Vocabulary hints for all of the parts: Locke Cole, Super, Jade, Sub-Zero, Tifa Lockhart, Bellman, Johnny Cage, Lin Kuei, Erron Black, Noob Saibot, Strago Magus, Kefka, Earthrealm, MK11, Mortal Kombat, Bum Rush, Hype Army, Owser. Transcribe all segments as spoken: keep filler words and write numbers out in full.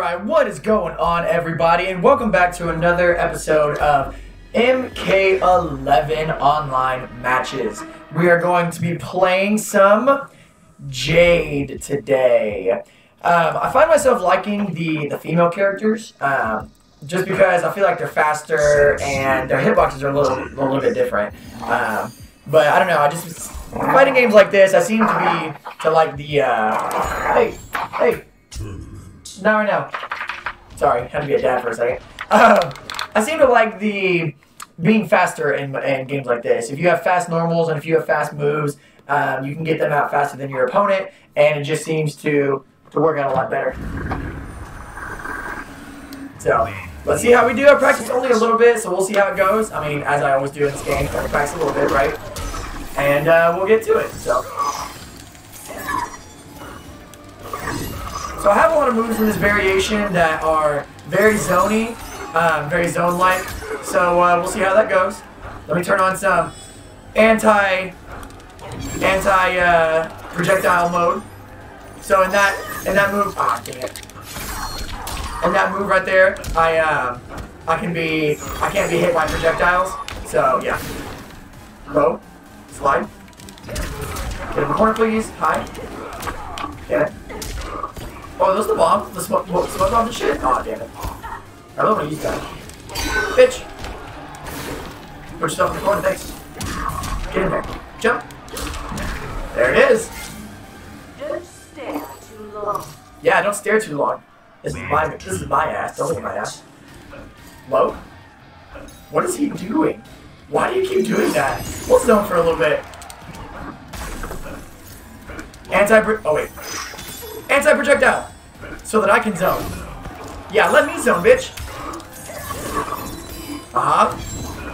Alright, what is going on, everybody, and welcome back to another episode of M K eleven Online Matches. We are going to be playing some Jade today. Um, I find myself liking the, the female characters, um, just because I feel like they're faster and their hitboxes are a little, a little bit different. Um, but I don't know, I just, fighting games like this, I seem to be, to like the, uh, hey, hey. Not right now. Sorry, had to be a dad for a second. Um, I seem to like the being faster in, in games like this. If you have fast normals and if you have fast moves, um, you can get them out faster than your opponent, and it just seems to, to work out a lot better. So, let's see how we do. I practiced only a little bit, so we'll see how it goes. I mean, as I always do in this game, I practice a little bit, right? And uh, we'll get to it. So. So I have a lot of moves in this variation that are very zony, um, very zone-like, so uh, we'll see how that goes. Let me turn on some anti, anti uh, projectile mode. So in that, in that move, ah, dang it. In that move right there, I, um, I can be, I can't be hit by projectiles. So yeah. Low, slide. Get in the corner, please. High. Get it. Oh, those the bomb? The smoke, smoke bomb and shit? Aw, oh, damn it. I don't want to use that. Bitch! Put yourself in the corner, thanks. Get in there. Jump. There it is. Don't stare too long. Yeah, don't stare too long. This is my, this is my ass. Don't look at my ass. Low? What is he doing? Why do you keep doing that? We'll zone for a little bit. Anti-br- oh, wait. Anti-projectile, so that I can zone. Yeah, let me zone, bitch. Uh-huh.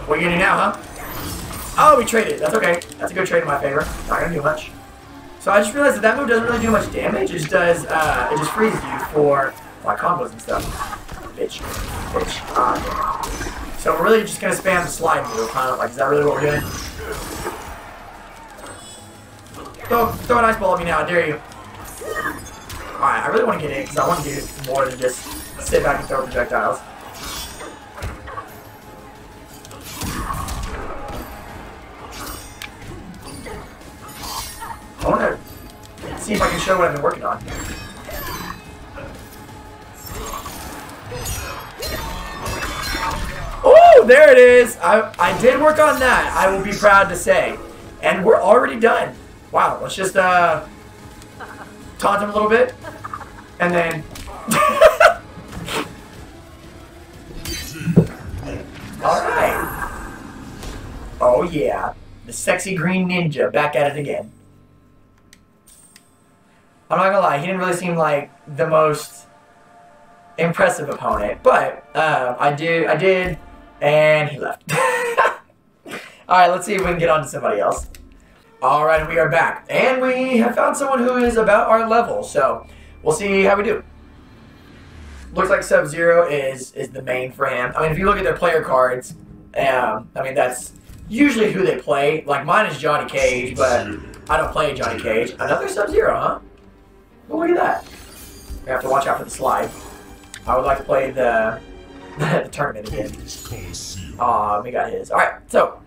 What are you gonna do now, huh? Oh, we traded. That's okay. That's a good trade in my favor. Not gonna do much. So I just realized that that move doesn't really do much damage. It just does, uh, it just freezes you for my combos and stuff. Bitch. Bitch. Uh, so we're really just gonna spam the slide move, huh? Like, is that really what we're doing? Throw, throw an ice ball at me now. I dare you. Alright, I really want to get in because I want to do more than just sit back and throw projectiles. I want to see if I can show what I've been working on. Oh, there it is! I, I did work on that, I will be proud to say. And we're already done. Wow, let's just, uh... taunt him a little bit, and then all right. Oh yeah, the sexy green ninja back at it again. I'm not gonna lie, he didn't really seem like the most impressive opponent, but uh, I did, I did, and he left. All right, let's see if we can get on to somebody else. Alright, we are back, and we have found someone who is about our level, so we'll see how we do. Looks like Sub-Zero is, is the main for him. I mean, if you look at their player cards, um, I mean, that's usually who they play. Like, mine is Johnny Cage, but I don't play Johnny Cage. Another Sub-Zero, huh? Well, look at that. We have to watch out for the slide. I would like to play the, the tournament again. Aw, we got his. Alright, so,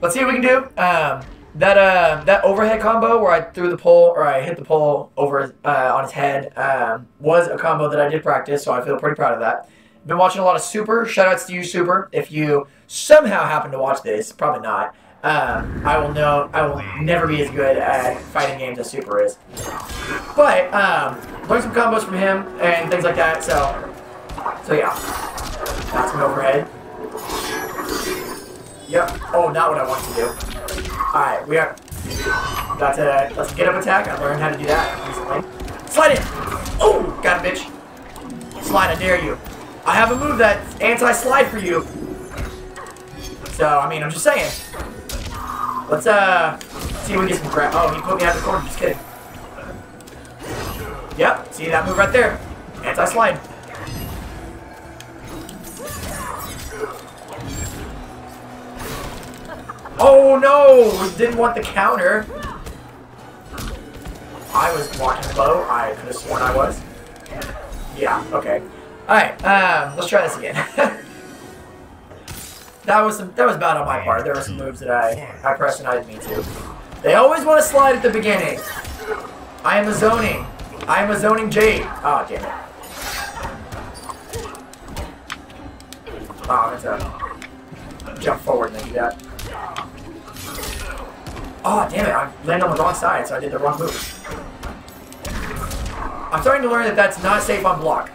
let's see what we can do. Um... That uh, that overhead combo where I threw the pole, or I hit the pole over uh, on his head, um, was a combo that I did practice, so I feel pretty proud of that. Been watching a lot of Super. Shoutouts to you, Super. If you somehow happen to watch this, probably not. Um, I will know. I will never be as good at fighting games as Super is. But um, learned some combos from him and things like that. So, so yeah, that's an overhead. Yep. Oh, not what I want to do. Alright, we are. That's a, that's a get up attack. I learned how to do that recently. Slide it! Oh! Got it, bitch. Slide, I dare you. I have a move that's anti-slide for you. So, I mean, I'm just saying. Let's, uh, see if we get some crap. Oh, he put me out of the corner. Just kidding. Yep, see that move right there. Anti-slide. Oh no! Didn't want the counter. I was blocking the bow. I could have sworn I was. Yeah, okay. Alright, um, let's try this again. that was some, that was bad on my part. There were some moves that I, I pressed and I didn't mean to. They always want to slide at the beginning. I am a zoning. I am a zoning Jade. Oh, damn it. Oh, I'm going to jump forward and do that. Oh, damn it. I landed on the wrong side, so I did the wrong move. I'm starting to learn that that's not safe on block.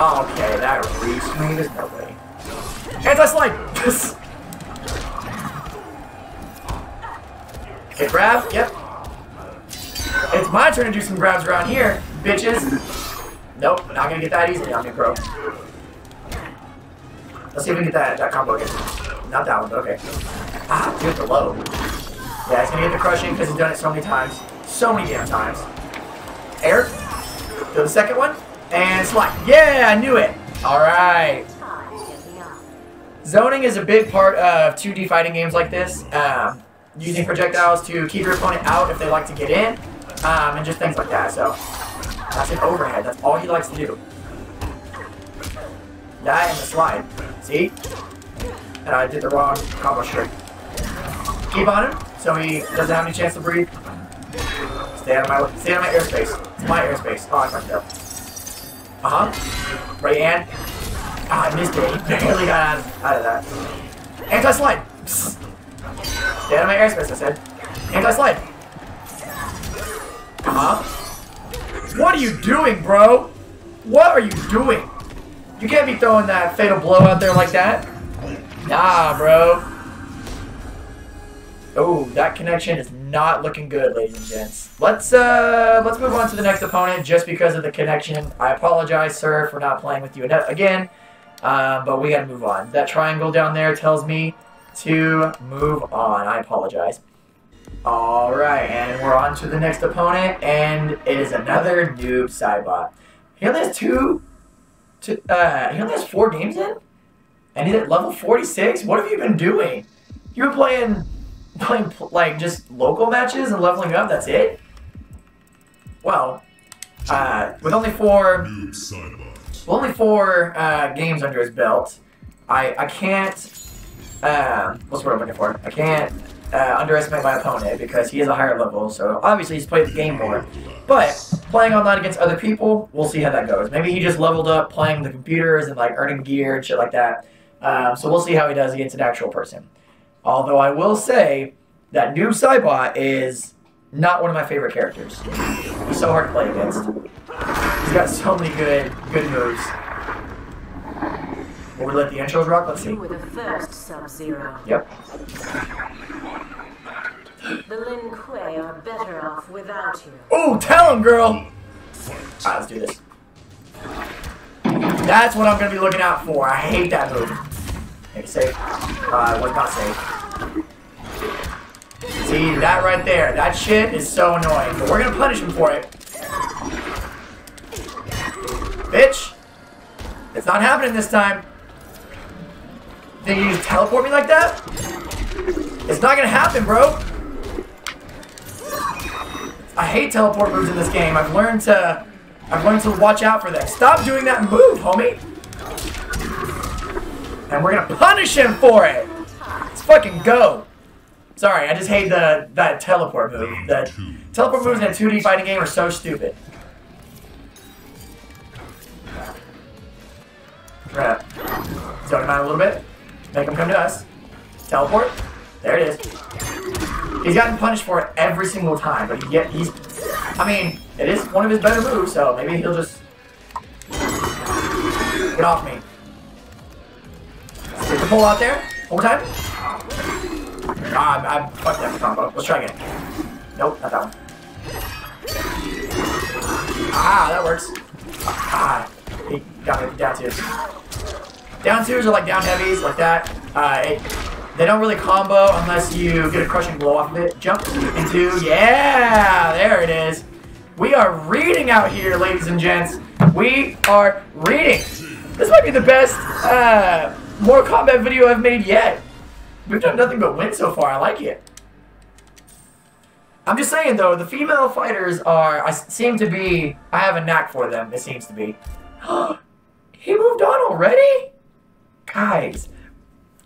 Okay, that reached me. There's no way. Anti-slide! Okay, grab. Yep. It's my turn to do some grabs around here, bitches. Nope, not gonna get that easily on me, bro. Let's see if we can get that, that combo again. Not that one, but okay. Ah, do it the low. Yeah, it's gonna get the crushing because he's done it so many times. So many damn times. Air. Do the second one. And slide. Yeah, I knew it. Alright. Zoning is a big part of two D fighting games like this. Um, using projectiles to keep your opponent out if they like to get in. Um, and just things like that. So, that's an overhead. That's all he likes to do. That and the slide. See? And I did the wrong combo straight. Keep on him, so he doesn't have any chance to breathe. Stay out of my stay out of my airspace. It's my airspace. Oh, I fucked up. Uh-huh. Right hand. Ah, I missed it. He barely got out of, out of that. Anti-slide. Stay out of my airspace, I said. Anti-slide. Uh-huh. What are you doing, bro? What are you doing? You can't be throwing that fatal blow out there like that. Nah, bro. Oh, that connection is not looking good, ladies and gents. Let's uh, let's move on to the next opponent just because of the connection. I apologize, sir, for not playing with you again, uh, but we gotta move on. That triangle down there tells me to move on. I apologize. All right, and we're on to the next opponent, and it is another Noob Saibot. He only has two. To, uh, he only has four games in, and he's at level forty-six. What have you been doing? You were playing. Playing, like, just local matches and leveling up, that's it? Well, uh, with only four... With only four uh, games under his belt, I, I can't... Uh, what's the word I'm looking for? I can't uh, underestimate my opponent because he is a higher level, so obviously he's played the game more. But playing online against other people, we'll see how that goes. Maybe he just leveled up playing the computers and, like, earning gear and shit like that. Um, so we'll see how he does against an actual person. Although I will say that Noob Saibot is not one of my favorite characters. He's so hard to play against. He's got so many good good moves. Will we let the intros rock? Let's see. You were the first Sub-Zero. Yep. The Lin Kuei are better off without you. Oh, tell him, girl! Alright, let's do this. That's what I'm gonna be looking out for. I hate that move. Make it safe. Uh, was not safe. See, that right there. That shit is so annoying. But we're gonna punish him for it. Bitch! It's not happening this time. Think you just teleport me like that? It's not gonna happen, bro. I hate teleport moves in this game. I've learned to... I've learned to watch out for that. Stop doing that move, homie! And we're gonna punish him for it! Let's fucking go! Sorry, I just hate the that teleport move. The teleport moves in a two D fighting game are so stupid. We're gonna zone him out a little bit. Make him come to us. Teleport. There it is. He's gotten punished for it every single time, but he get, he's... I mean, it is one of his better moves, so maybe he'll just... Get off me. Get the pull out there. One more time. Ah, I, I fucked that combo. Let's try again. Nope, not that one. Ah, that works. Ah, he got me down twos. Down twos are like down heavies, like that. Uh, it, they don't really combo unless you get a crushing blow off of it. Jump into, yeah, there it is. We are reading out here, ladies and gents. We are reading. This might be the best, uh... Mortal Kombat video I've made yet. We've done nothing but win so far. I like it. I'm just saying though, the female fighters are, I seem to be, I have a knack for them, it seems to be. He moved on already? Guys,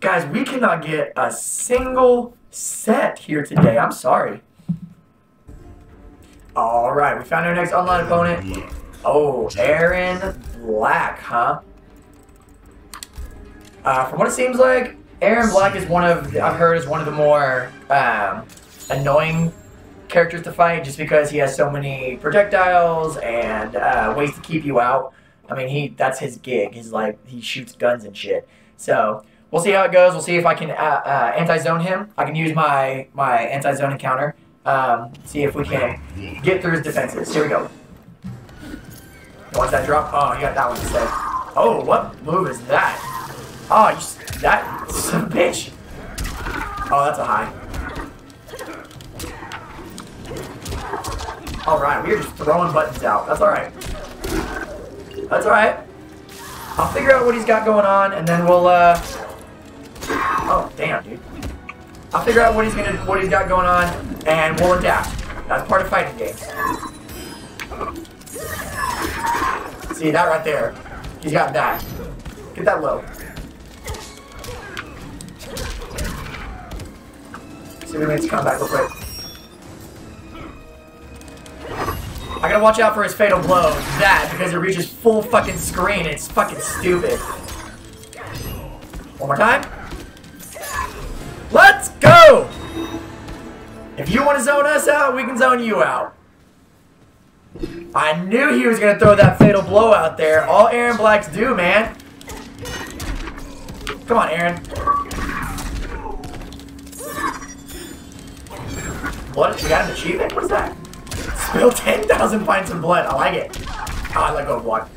guys, we cannot get a single set here today, I'm sorry. Alright, we found our next online opponent. Oh, Erron Black, huh? Uh, from what it seems like, Erron Black is one of, I've heard, is one of the more um, annoying characters to fight just because he has so many projectiles and uh, ways to keep you out. I mean, he that's his gig. He's like, he shoots guns and shit. So, we'll see how it goes. We'll see if I can uh, uh, anti-zone him. I can use my, my anti-zone encounter. Um, see if we can get through his defenses. Here we go. Once that drop, oh, you got that one to say. Oh, what move is that? Oh, you, that son of a bitch. Oh, that's a high. All right, we are just throwing buttons out. That's all right. That's all right. I'll figure out what he's got going on, and then we'll. Uh... Oh, damn, dude. I'll figure out what he's gonna, what he's got going on, and we'll adapt. That's part of fighting games. See that right there? He's got that. Get that low. See if he makes a comeback real quick. I gotta watch out for his fatal blow. That because it reaches full fucking screen. And it's fucking stupid. One more time. Let's go! If you want to zone us out, we can zone you out. I knew he was going to throw that fatal blow out there. All Erron Blacks do, man. Come on, Erron. What? You got an achievement? What's that? Spill ten thousand pints of blood. I like it. Oh, I let go of block.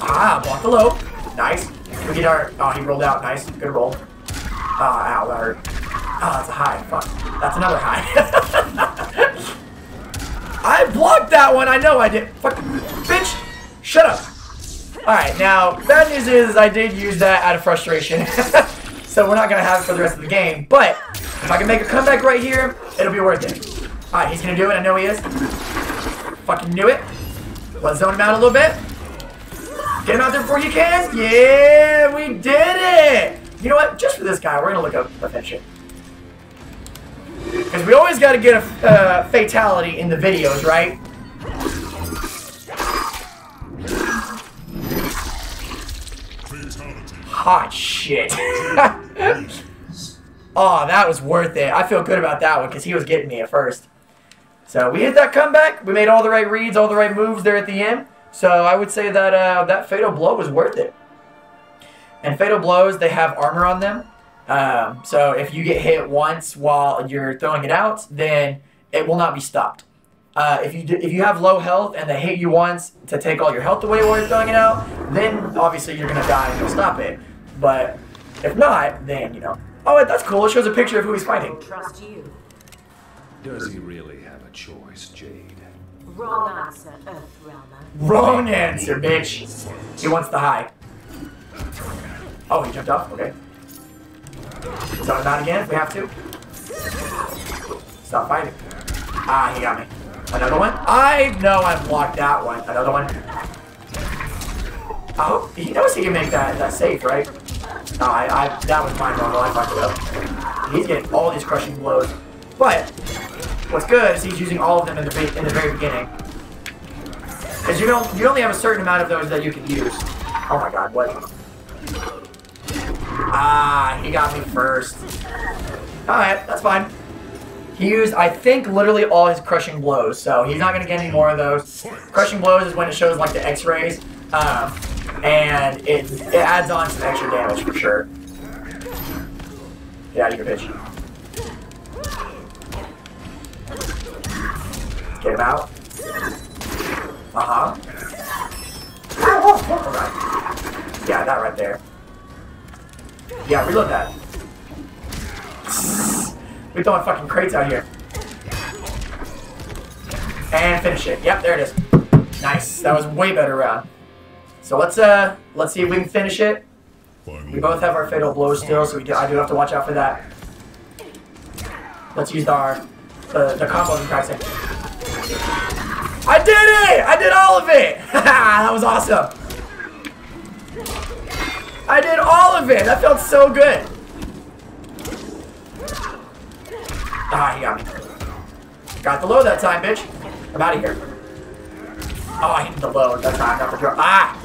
Ah, block the low. Nice. Can we get our... Oh, he rolled out. Nice. Good roll. Oh, ow, that hurt. Oh, that's a high. Fuck. That's another high. I blocked that one. I know I did. Fuck. Bitch. Shut up. Alright, now, bad news is I did use that out of frustration. So we're not going to have it for the rest of the game. But if I can make a comeback right here, it'll be worth it. Alright, he's going to do it. I know he is. Fucking knew it. Let's zone him out a little bit. Get him out there before you can. Yeah, we did it. You know what? Just for this guy, we're going to look up, up that shit. Because we always got to get a uh, fatality in the videos, right? Hot shit. Oh, that was worth it. I feel good about that one because he was getting me at first. So we hit that comeback. We made all the right reads, all the right moves there at the end. So I would say that uh, that fatal blow was worth it. And fatal blows, they have armor on them. Um, so if you get hit once while you're throwing it out, then it will not be stopped. Uh, if you do, if you have low health and they hit you once to take all your health away while you're throwing it out, then obviously you're going to die and you'll stop it. But if not, then, you know. Oh, that's cool. It shows a picture of who he's fighting. Trust you. Does he really have a choice, Jade? Wrong answer, Earthrealm. Wrong answer, bitch. He wants the high. Oh, he jumped off? Okay. Zone him out again if we have to. Stop fighting. Ah, he got me. Another one? I know I blocked that one. Another one. I hope he knows he can make that, that safe, right? No, I, I, that was mine wrong. I fucked it up. He's getting all these crushing blows. But what's good is he's using all of them in the, in the very beginning. Because you don't, you only have a certain amount of those that you can use. Oh my god, what? Ah, he got me first. Alright, that's fine. He used, I think, literally all his crushing blows, so he's not going to get any more of those. Crushing blows is when it shows, like, the x-rays, um, and it, it adds on some extra damage for sure. Get out of here, bitch. Get him out. Uh-huh. Alright. Yeah, that right there. Yeah, reload that. We're throwing fucking crates out here. And finish it. Yep, there it is. Nice. That was way better round. So let's uh, let's see if we can finish it. We both have our fatal blows still, so we do, I do have to watch out for that. Let's use our the, the combo pricing. I did it! I did all of it! That was awesome. I did all of it! That felt so good. Ah, he got me. Got the low that time, bitch. I'm out of here. Oh, I hit the low that time. Not for sure. Ah!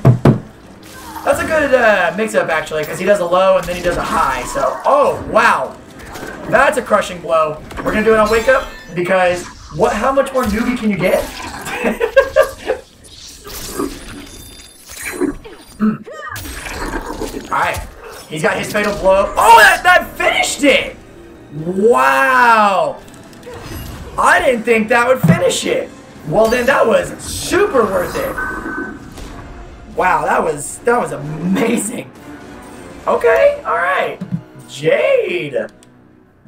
That's a good uh, mix-up, actually, because he does a low and then he does a high, so... Oh, wow! That's a crushing blow. We're gonna do it on Wake Up, because... What? How much more newbie can you get? mm. Alright. He's got his fatal blow. Oh, that, that finished it! Wow! I didn't think that would finish it. Well, then that was super worth it. Wow, that was that was amazing. Okay, all right. Jade,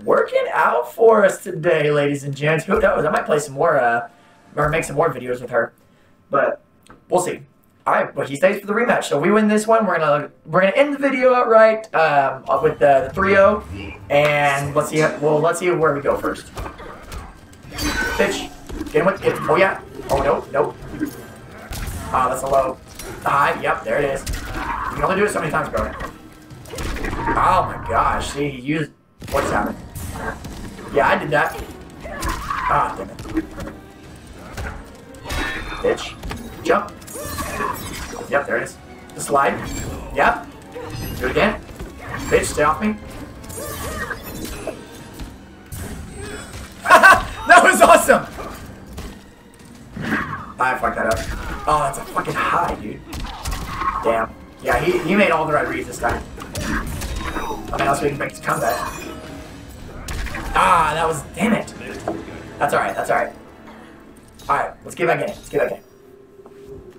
working out for us today, ladies and gents. Who knows? I might play some more, uh, or make some more videos with her, but we'll see. All right, but she stays for the rematch. So we win this one. We're gonna we're gonna end the video outright um, with the three oh, and let's see. How, well, let's see where we go first. Bitch, get him with it. Oh yeah. Oh no, no. Ah, oh, that's a low. Ah, yep, there it is. You can only do it so many times, bro. Oh my gosh, see, he used... What's happening? Yeah, I did that. Ah, damn it. Bitch. Jump. Yep, there it is. The slide. Yep. Do it again. Bitch, stay off me. Haha! That was awesome! I fucked that up. Oh, that's a fucking high, dude. Damn. Yeah, he, he made all the right reads this time. I mean, else we can make his comeback. Ah, that was... Damn it. That's alright, that's alright. Alright, let's get back in it. Let's get back in it.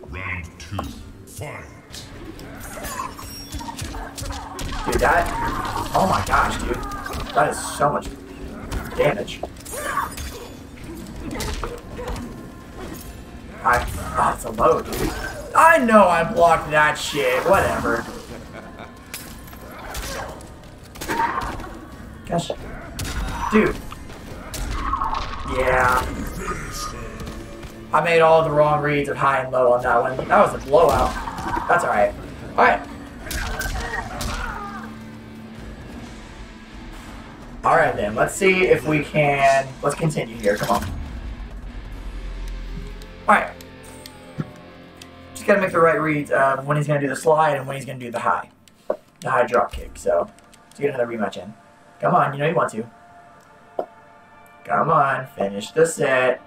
Round two, fight. Dude, that... Oh my gosh, dude. That is so much damage. I, oh, it's a low, dude. I know I blocked that shit. Whatever. Gosh. Dude. Yeah. I made all the wrong reads of high and low on that one. That was a blowout. That's alright. Alright. Alright then. Let's see if we can... Let's continue here. Come on. Alright. Just gotta make the right reads uh, when he's gonna do the slide and when he's gonna do the high. The high drop kick, so let's get another rematch in. Come on, you know you want to. Come on, finish the set.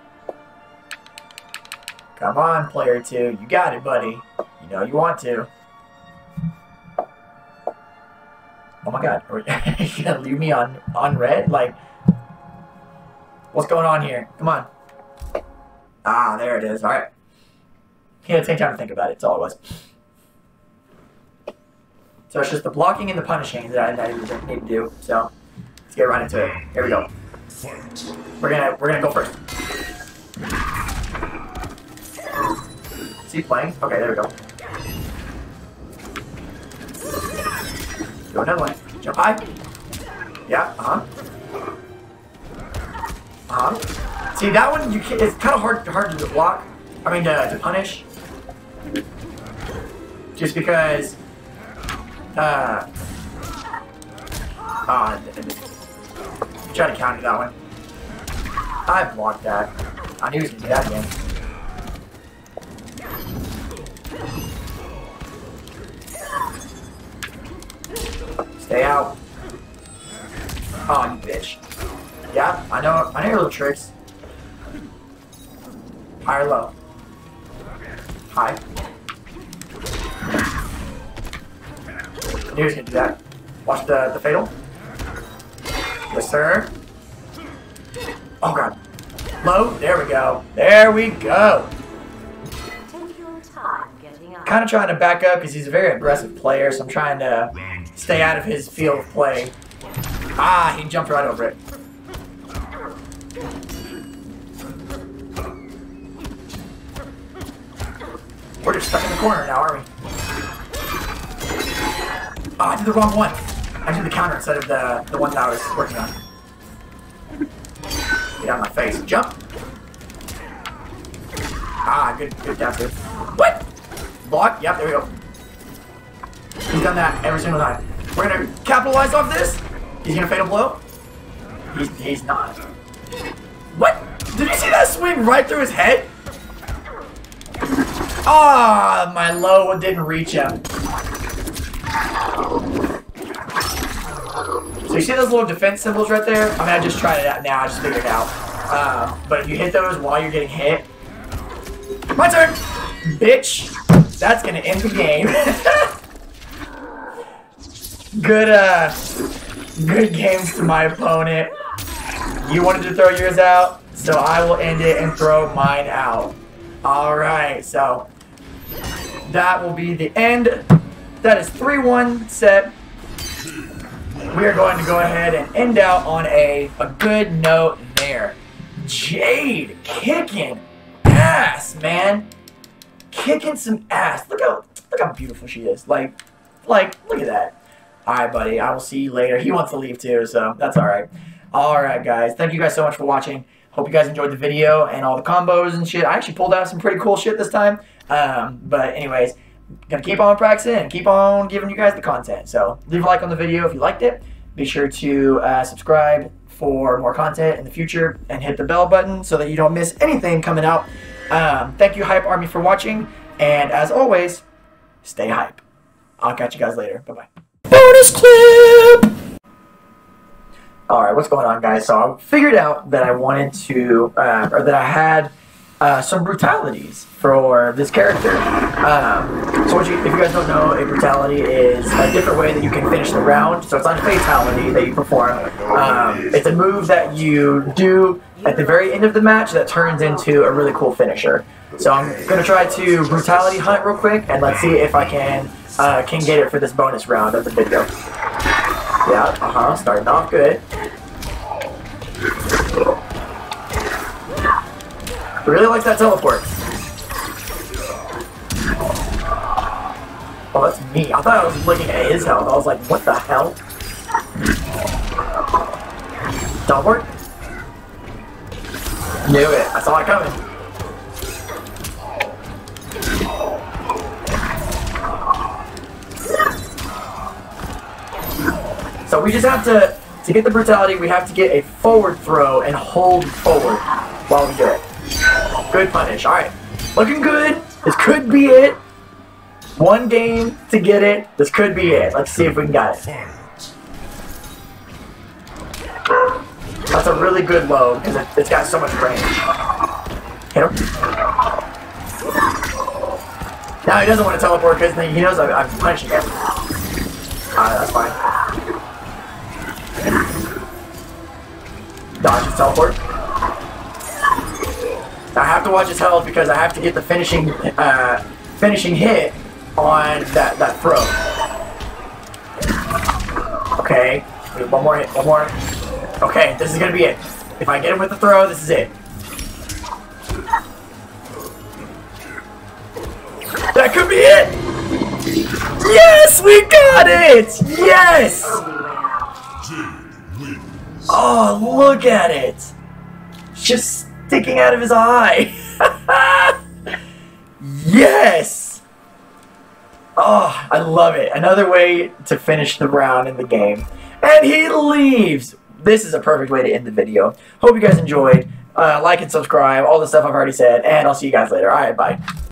Come on, player two. You got it, buddy. You know you want to. Oh my god, are you gonna leave me on, on red? Like, what's going on here? Come on. Ah, there it is. All right. Yeah, take time to think about it. It's all it was. So it's just the blocking and the punishing that I, that I need to do. So let's get right into it. Here we go. We're gonna we're gonna go first. Is he playing? Okay, there we go. Go another one. Jump high. Yeah. Uh huh. Uh huh. See, that one, you can, it's kind of hard, hard to block, I mean, to, to punish, just because, uh, uh, try to counter that one. I blocked that. I knew he was going to do that again. Stay out. Oh, you bitch. Yeah, I know, I know your little tricks. High or low? High. I knew he was gonna do that. Watch the, the fatal. Yes, sir. Oh, God. Low. There we go. There we go. Kind of trying to back up because he's a very aggressive player, so I'm trying to stay out of his field of play. Ah, he jumped right over it. We're just stuck in the corner now, aren't we? Oh, I did the wrong one. I did the counter instead of the, the one that I was working on. Get out of my face. Jump. Ah, good, good dash there. What? Block? Yep, there we go. He's done that every single time. We're gonna capitalize off this. He's gonna fatal blow. He's, he's not. What? Did you see that swing right through his head? Ah, my low didn't reach him. So you see those little defense symbols right there? I mean, I just tried it out now. I just figured it out. Uh, but if you hit those while you're getting hit, my turn, bitch. That's gonna end the game. Good, uh, good games to my opponent. You wanted to throw yours out, so I will end it and throw mine out. Alright, so that will be the end. That is three one set. We are going to go ahead and end out on a, a good note there. Jade kicking ass, man. Kicking some ass. Look how, look how beautiful she is. Like, like, look at that. Alright, buddy. I will see you later. He wants to leave too, so that's alright. Alright, guys. Thank you guys so much for watching. Hope you guys enjoyed the video and all the combos and shit. I actually pulled out some pretty cool shit this time. Um, but anyways, gonna keep on practicing and keep on giving you guys the content. So leave a like on the video if you liked it. Be sure to uh, subscribe for more content in the future and hit the bell button so that you don't miss anything coming out. Um, thank you, Hype Army, for watching. And as always, stay hype. I'll catch you guys later. Bye-bye. Bonus clip! Alright, what's going on, guys? So I figured out that I wanted to, uh, or that I had uh, some brutalities for this character. Um, so what you, if you guys don't know, a brutality is a different way that you can finish the round. So it's not a fatality that you perform. Um, it's a move that you do at the very end of the match that turns into a really cool finisher. So I'm going to try to brutality hunt real quick, and let's see if I can uh, can get it for this bonus round of the video. Yeah, uh-huh, starting off good. I really like that teleport. Oh, that's me. I thought I was looking at his health. I was like, what the hell? Teleport? Knew it. I saw it coming. So we just have to, to get the brutality, we have to get a forward throw and hold forward while we do it. Good punish. Alright. Looking good. This could be it. One game to get it. This could be it. Let's see if we can get it. That's a really good low because it, it's got so much range. Hit him. Now he doesn't want to teleport because he knows I'm, I'm punishing him. Alright, that's fine. Dodge his teleport. I have to watch his health because I have to get the finishing uh, finishing hit on that, that throw. Okay. One more hit. One more. Okay, this is going to be it. If I get him with the throw, this is it. That could be it! Yes! We got it! Yes! Oh, look at it! Just sticking out of his eye! Yes! Oh, I love it. Another way to finish the round in the game. And he leaves! This is a perfect way to end the video. Hope you guys enjoyed. Uh, like and subscribe, all the stuff I've already said, and I'll see you guys later. Alright, bye.